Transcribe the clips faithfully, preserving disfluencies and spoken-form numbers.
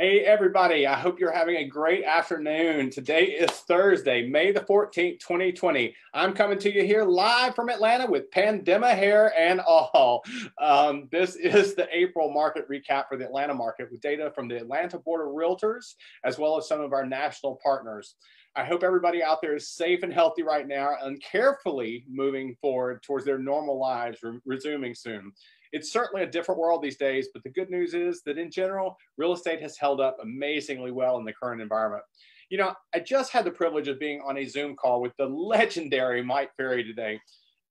Hey, everybody. I hope you're having a great afternoon. Today is Thursday, May the fourteenth, twenty twenty. I'm coming to you here live from Atlanta with pandemic hair and all. Um, this is the April market recap for the Atlanta market with data from the Atlanta Board of Realtors, as well as some of our national partners. I hope everybody out there is safe and healthy right now and carefully moving forward towards their normal lives re- resuming soon. It's certainly a different world these days, but the good news is that in general, real estate has held up amazingly well in the current environment. You know, I just had the privilege of being on a Zoom call with the legendary Mike Ferry today,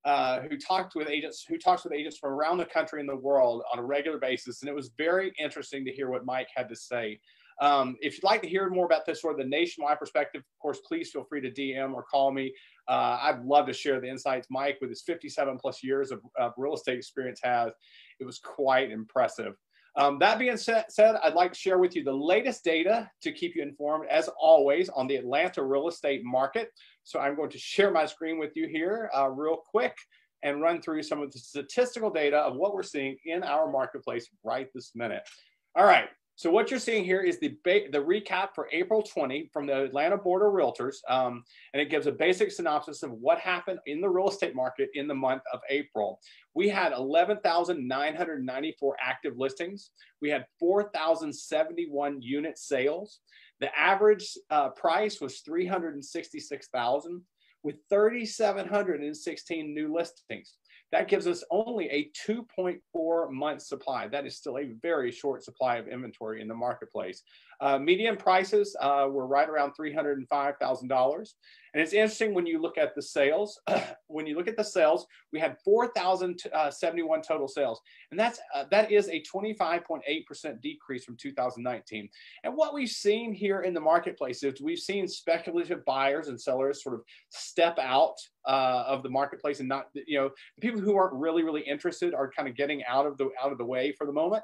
uh, who talked with agents, who talks with agents from around the country and the world on a regular basis. And it was very interesting to hear what Mike had to say. Um, if you'd like to hear more about this sort of the nationwide perspective, of course, please feel free to D M or call me. Uh, I'd love to share the insights Mike, with his fifty-seven plus years of, of real estate experience, has. It was quite impressive. Um, that being said, I'd like to share with you the latest data to keep you informed, as always, on the Atlanta real estate market. So I'm going to share my screen with you here uh, real quick and run through some of the statistical data of what we're seeing in our marketplace right this minute. All right. So what you're seeing here is the, the recap for April twentieth from the Atlanta Board of Realtors, um, and it gives a basic synopsis of what happened in the real estate market in the month of April. We had eleven thousand nine hundred ninety-four active listings. We had four thousand seventy-one unit sales. The average uh, price was three hundred sixty-six thousand dollars, with three thousand seven hundred sixteen new listings. That gives us only a two point four month supply. That is still a very short supply of inventory in the marketplace. Uh, median prices uh, were right around three hundred five thousand dollars. And it's interesting when you look at the sales, when you look at the sales, we had four thousand seventy-one total sales. And that's, uh, that is a twenty-five point eight percent decrease from two thousand nineteen. And what we've seen here in the marketplace is we've seen speculative buyers and sellers sort of step out uh, of the marketplace, and not, you know, the people who aren't really, really interested are kind of getting out of the, out of the way for the moment.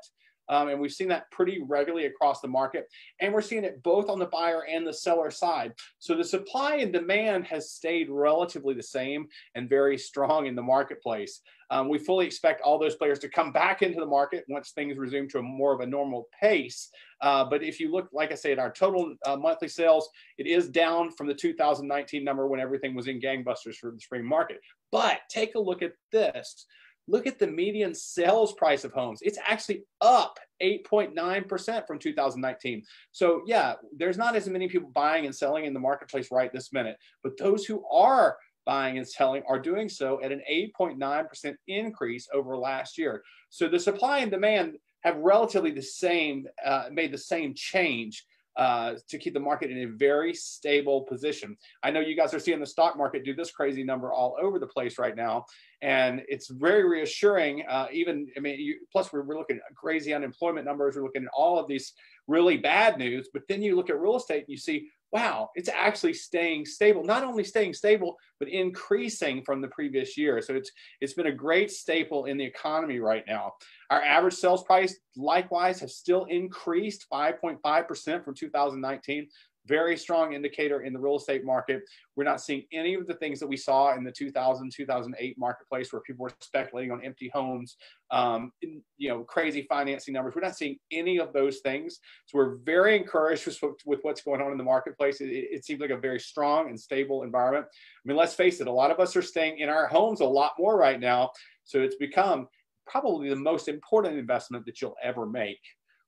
Um, and we've seen that pretty regularly across the market. And we're seeing it both on the buyer and the seller side. So the supply and demand has stayed relatively the same and very strong in the marketplace. Um, we fully expect all those players to come back into the market once things resume to a more of a normal pace. Uh, but if you look, like I said, our total uh, monthly sales, it is down from the two thousand nineteen number when everything was in gangbusters for the spring market. But take a look at this. Look at the median sales price of homes. It's actually up eight point nine percent from two thousand nineteen. So yeah, there's not as many people buying and selling in the marketplace right this minute, but those who are buying and selling are doing so at an eight point nine percent increase over last year. So the supply and demand have relatively the same, uh, made the same change Uh, to keep the market in a very stable position. I know you guys are seeing the stock market do this crazy number all over the place right now, and it's very reassuring. Uh, even, I mean, you, plus we're, we're looking at crazy unemployment numbers, we're looking at all of these really bad news, but then you look at real estate and you see, wow, it's actually staying stable, not only staying stable, but increasing from the previous year. So it's it's been a great staple in the economy right now. Our average sales price, likewise, has still increased five point five percent from two thousand nineteen. Very strong indicator in the real estate market. We're not seeing any of the things that we saw in the two thousand, two thousand eight marketplace where people were speculating on empty homes, um, you know, crazy financing numbers. We're not seeing any of those things. So we're very encouraged with, with what's going on in the marketplace. It, it seems like a very strong and stable environment. I mean, let's face it, a lot of us are staying in our homes a lot more right now. So it's become probably the most important investment that you'll ever make.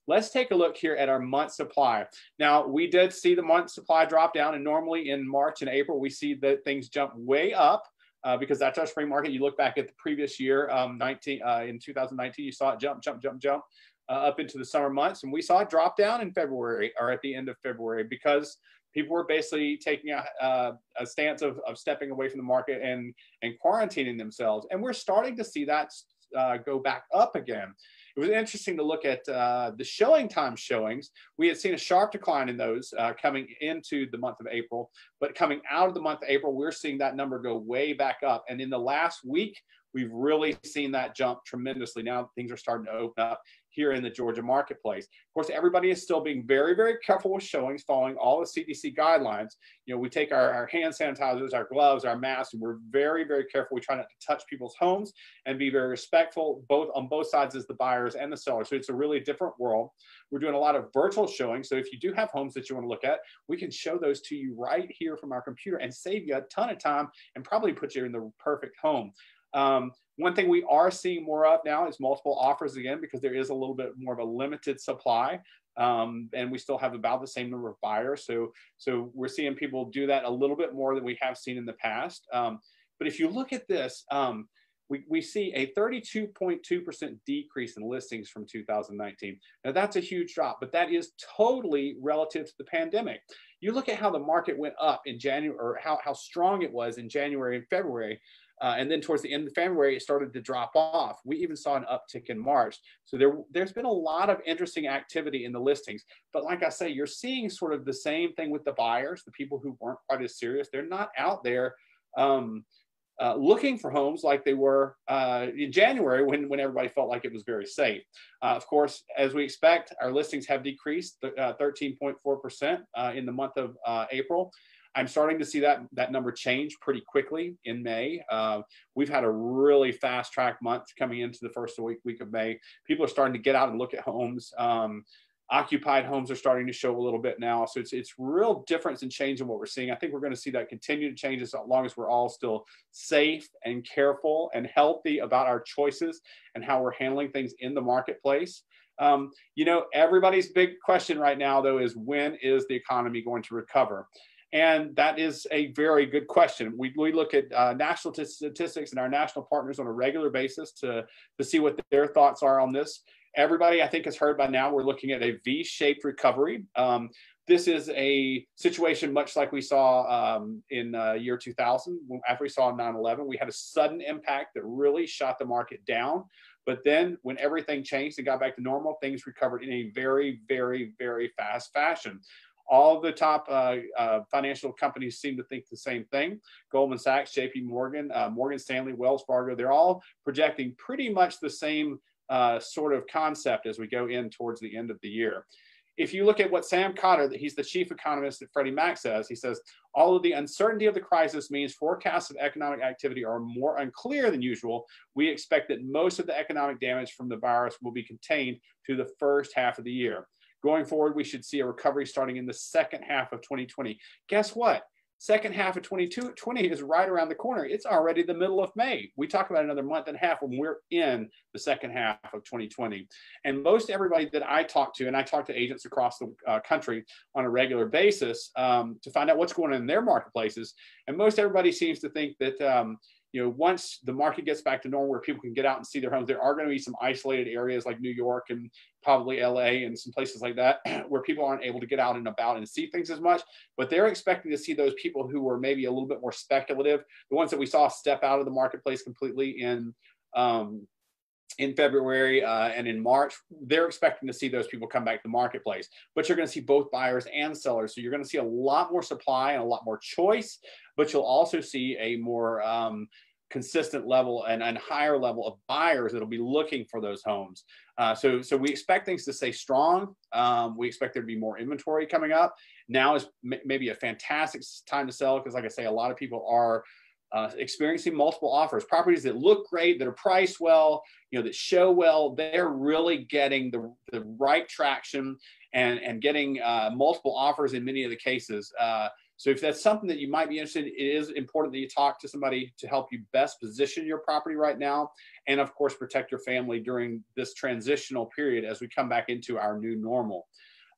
Let's take a look here at our month supply. Now, we did see the month supply drop down, and normally in March and April, we see that things jump way up uh, because that's our spring market. You look back at the previous year, um, nineteen, uh, in two thousand nineteen, you saw it jump, jump, jump, jump uh, up into the summer months, and we saw it drop down in February, or at the end of February, because people were basically taking a, uh, a stance of, of stepping away from the market and, and quarantining themselves. And we're starting to see that uh, go back up again. It was interesting to look at uh, the showing time showings. We had seen a sharp decline in those uh, coming into the month of April, but coming out of the month of April, we're seeing that number go way back up. And in the last week, we've really seen that jump tremendously. Now things are starting to open up. here in the Georgia marketplace. Of course, everybody is still being very, very careful with showings, following all the C D C guidelines. You know, we take our, our hand sanitizers, our gloves, our masks, and we're very, very careful. We try not to touch people's homes and be very respectful, both on both sides as the buyers and the sellers. So it's a really different world. We're doing a lot of virtual showings. So if you do have homes that you want to look at, we can show those to you right here from our computer and save you a ton of time and probably put you in the perfect home. Um, one thing we are seeing more of now is multiple offers again, because there is a little bit more of a limited supply. Um, and we still have about the same number of buyers. So, so we're seeing people do that a little bit more than we have seen in the past. Um, but if you look at this, um, we, we see a thirty-two point two percent decrease in listings from two thousand nineteen. Now that's a huge drop, but that is totally relative to the pandemic. You look at how the market went up in January, or how, how strong it was in January and February. Uh, and then towards the end of February, it started to drop off. We even saw an uptick in March. So there, there's been a lot of interesting activity in the listings. But like I say, you're seeing sort of the same thing with the buyers, the people who weren't quite as serious. They're not out there um, uh, looking for homes like they were uh, in January when, when everybody felt like it was very safe. Uh, of course, as we expect, our listings have decreased thirteen point four percent uh, in the month of uh, April. I'm starting to see that, that number change pretty quickly in May. Uh, we've had a really fast track month coming into the first week, week of May. People are starting to get out and look at homes. Um, occupied homes are starting to show a little bit now. So it's, it's real difference and change in what we're seeing. I think we're gonna see that continue to change as long as we're all still safe and careful and healthy about our choices and how we're handling things in the marketplace. Um, you know, everybody's big question right now though is, when is the economy going to recover? And that is a very good question. We, we look at uh, national statistics and our national partners on a regular basis to, to see what their thoughts are on this. Everybody, I think, has heard by now, we're looking at a V-shaped recovery. Um, this is a situation much like we saw um, in uh, year two thousand, when, after we saw nine eleven. We had a sudden impact that really shot the market down. But then when everything changed and got back to normal, things recovered in a very, very, very fast fashion. All the top uh, uh, financial companies seem to think the same thing. Goldman Sachs, J P Morgan, uh, Morgan Stanley, Wells Fargo, they're all projecting pretty much the same uh, sort of concept as we go in towards the end of the year. If you look at what Sam Cotter, he's the chief economist at Freddie Mac, says, he says, although the uncertainty of the crisis means forecasts of economic activity are more unclear than usual, we expect that most of the economic damage from the virus will be contained to the first half of the year. Going forward, we should see a recovery starting in the second half of twenty twenty. Guess what? Second half of twenty twenty is right around the corner. It's already the middle of May. We talk about another month and a half when we're in the second half of twenty twenty. And most everybody that I talk to, and I talk to agents across the uh, country on a regular basis um, to find out what's going on in their marketplaces. And most everybody seems to think that, um, you know, once the market gets back to normal where people can get out and see their homes, there are going to be some isolated areas like New York and probably L A and some places like that where people aren't able to get out and about and see things as much. But they're expecting to see those people who were maybe a little bit more speculative, the ones that we saw step out of the marketplace completely in um, in February uh, and in March. They're expecting to see those people come back to the marketplace. But you're going to see both buyers and sellers. So you're going to see a lot more supply and a lot more choice, but you'll also see a more um, consistent level and, and higher level of buyers that'll be looking for those homes. Uh, so, so we expect things to stay strong. Um, we expect there to be more inventory coming up. Now is maybe a fantastic time to sell because, like I say, a lot of people are Uh, experiencing multiple offers. Properties that look great, that are priced well, you know, that show well, they're really getting the, the right traction and, and getting uh, multiple offers in many of the cases. Uh, so if that's something that you might be interested in, it is important that you talk to somebody to help you best position your property right now. And of course, protect your family during this transitional period as we come back into our new normal.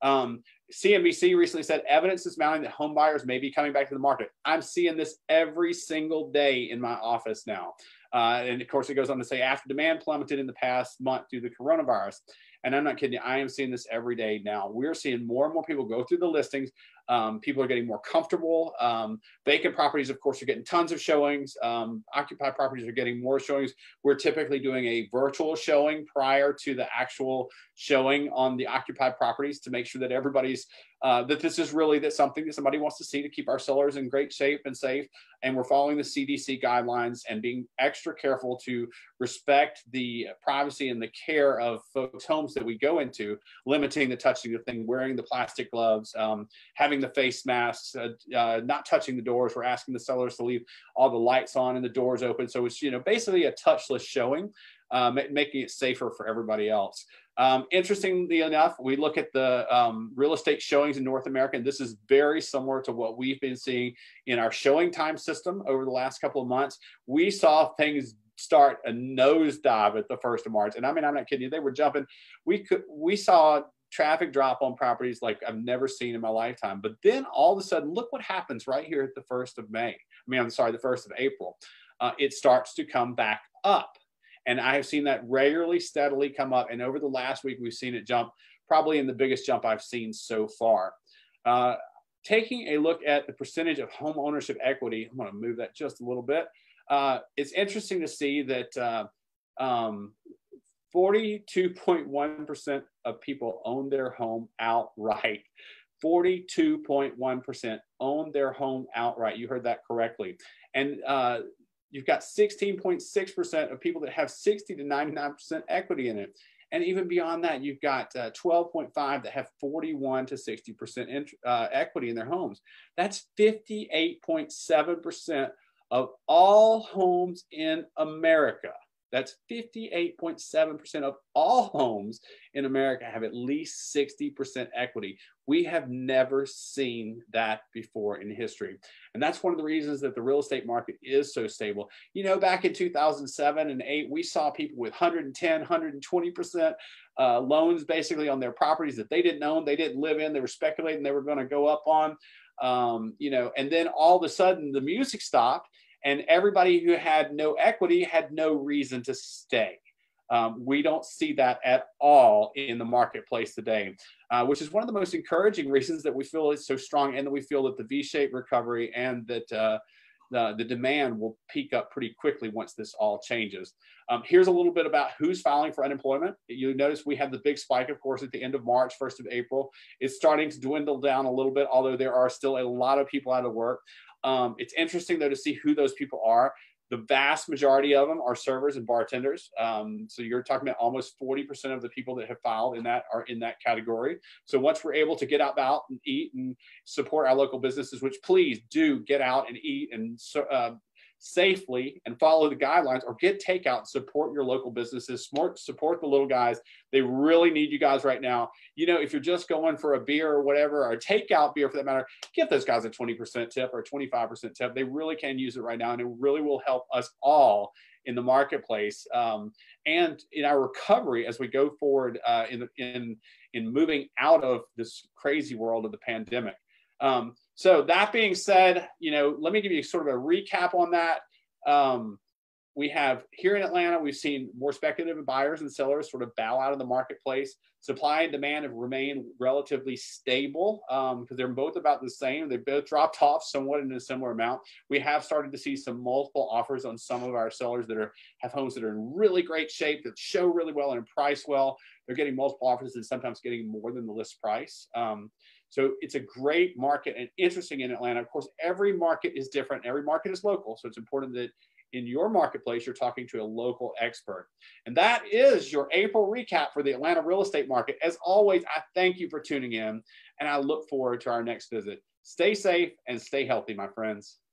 Um, C N B C recently said evidence is mounting that home buyers may be coming back to the market. I'm seeing this every single day in my office now. Uh, and of course, it goes on to say after demand plummeted in the past month due to the coronavirus. And I'm not kidding you, I am seeing this every day now. We're seeing more and more people go through the listings. Um, people are getting more comfortable. Um, vacant properties, of course, are getting tons of showings. Um, occupied properties are getting more showings. We're typically doing a virtual showing prior to the actual showing on the occupied properties to make sure that everybody's, uh, that this is really that something that somebody wants to see to keep our sellers in great shape and safe. And we're following the C D C guidelines and being extra careful to respect the privacy and the care of folks' homes that we go into, limiting the touching of things, wearing the plastic gloves, um, having the face masks, uh, uh, not touching the doors. We're asking the sellers to leave all the lights on and the doors open. So it's, you know, basically a touchless showing, um, making it safer for everybody else. Um, interestingly enough, we look at the um, real estate showings in North America, and this is very similar to what we've been seeing in our showing time system over the last couple of months. We saw things start a nosedive at the first of March. And I mean, I'm not kidding you, they were jumping. We could, we saw traffic drop on properties like I've never seen in my lifetime. But then all of a sudden, look what happens right here at the first of May. I mean, I'm sorry, the first of April. Uh, it starts to come back up. And I have seen that regularly, steadily come up. And over the last week, we've seen it jump, probably in the biggest jump I've seen so far. Uh, taking a look at the percentage of home ownership equity, I'm gonna move that just a little bit. Uh, it's interesting to see that forty-two point one percent uh, um, of people own their home outright. forty-two point one percent own their home outright. You heard that correctly. And uh, you've got sixteen point six percent of people that have sixty to ninety-nine percent equity in it. And even beyond that, you've got uh, twelve point five that have forty-one to sixty percent int- uh, equity in their homes. That's fifty-eight point seven percent of all homes in America. That's fifty-eight point seven percent of all homes in America have at least sixty percent equity. We have never seen that before in history. And that's one of the reasons that the real estate market is so stable. You know, back in two thousand seven and eight, we saw people with one hundred ten, one hundred twenty percent uh, loans basically on their properties that they didn't own, they didn't live in, they were speculating they were going to go up on, um, you know, and then all of a sudden the music stopped. And everybody who had no equity had no reason to stay. Um, we don't see that at all in the marketplace today, uh, which is one of the most encouraging reasons that we feel it's so strong and that we feel that the V-shaped recovery and that uh, the, the demand will peak up pretty quickly once this all changes. Um, here's a little bit about who's filing for unemployment. You notice we have the big spike, of course, at the end of March, first of April. It's starting to dwindle down a little bit, although there are still a lot of people out of work. Um, it's interesting, though, to see who those people are. The vast majority of them are servers and bartenders. Um, so you're talking about almost forty percent of the people that have filed in that are in that category. So once we're able to get out, out and eat and support our local businesses, which please do get out and eat and uh, safely and follow the guidelines, or get takeout, support your local businesses, support the little guys. They really need you guys right now. You know, if you're just going for a beer or whatever, or a takeout beer for that matter, give those guys a twenty percent tip or a twenty-five percent tip. They really can use it right now, and it really will help us all in the marketplace um, and in our recovery as we go forward uh, in, in, in moving out of this crazy world of the pandemic. Um, So that being said, you know, let me give you sort of a recap on that. Um, we have here in Atlanta, we've seen more speculative buyers and sellers sort of bow out of the marketplace. Supply and demand have remained relatively stable because um, they're both about the same. They both dropped off somewhat in a similar amount. We have started to see some multiple offers on some of our sellers that are have homes that are in really great shape, that show really well and price well. They're getting multiple offers and sometimes getting more than the list price. Um, So it's a great market and interesting in Atlanta. Of course, every market is different. Every market is local. So it's important that in your marketplace, you're talking to a local expert. And that is your April recap for the Atlanta real estate market. As always, I thank you for tuning in, and I look forward to our next visit. Stay safe and stay healthy, my friends.